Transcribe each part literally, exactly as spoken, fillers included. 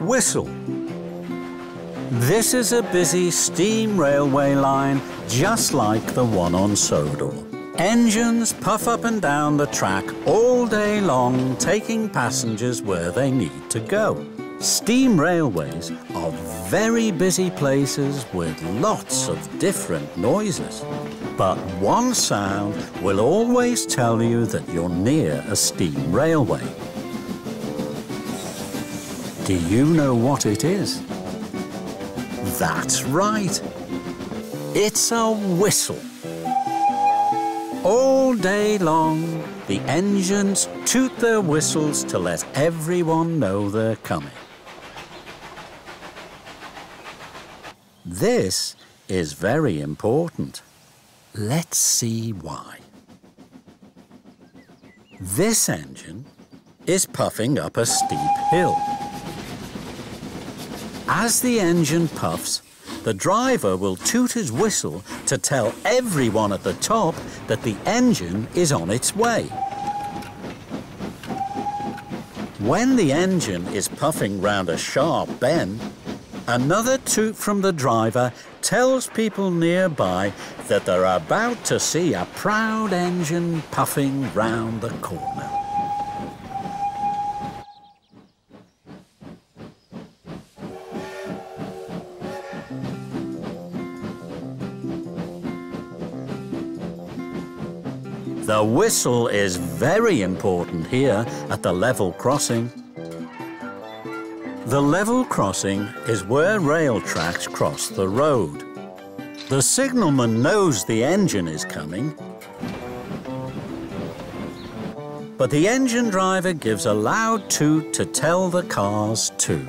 Whistle. This is a busy steam railway line just like the one on Sodor. Engines puff up and down the track all day long, taking passengers where they need to go. Steam railways are very busy places with lots of different noises. But one sound will always tell you that you're near a steam railway. Do you know what it is? That's right. It's a whistle. All day long, the engines toot their whistles to let everyone know they're coming. This is very important. Let's see why. This engine is puffing up a steep hill. As the engine puffs, the driver will toot his whistle to tell everyone at the top that the engine is on its way. When the engine is puffing round a sharp bend, another toot from the driver tells people nearby that they're about to see a proud engine puffing round the corner. The whistle is very important here at the level crossing. The level crossing is where rail tracks cross the road. The signalman knows the engine is coming, but the engine driver gives a loud toot to tell the cars too.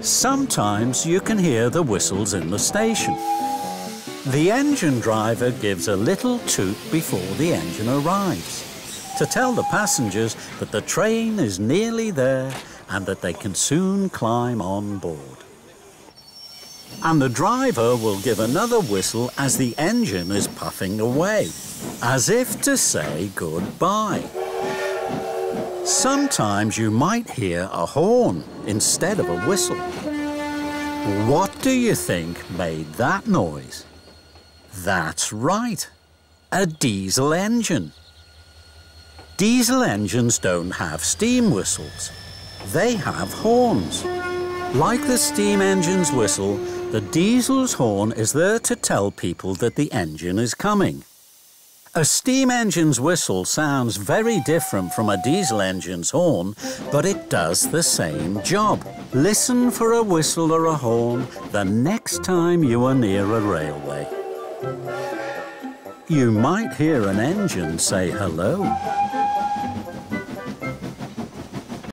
Sometimes you can hear the whistles in the station. The engine driver gives a little toot before the engine arrives to tell the passengers that the train is nearly there and that they can soon climb on board. And the driver will give another whistle as the engine is puffing away, as if to say goodbye. Sometimes you might hear a horn instead of a whistle. What do you think made that noise? That's right, a diesel engine. Diesel engines don't have steam whistles. They have horns. Like the steam engine's whistle, the diesel's horn is there to tell people that the engine is coming. A steam engine's whistle sounds very different from a diesel engine's horn, but it does the same job. Listen for a whistle or a horn the next time you are near a railway. You might hear an engine say hello.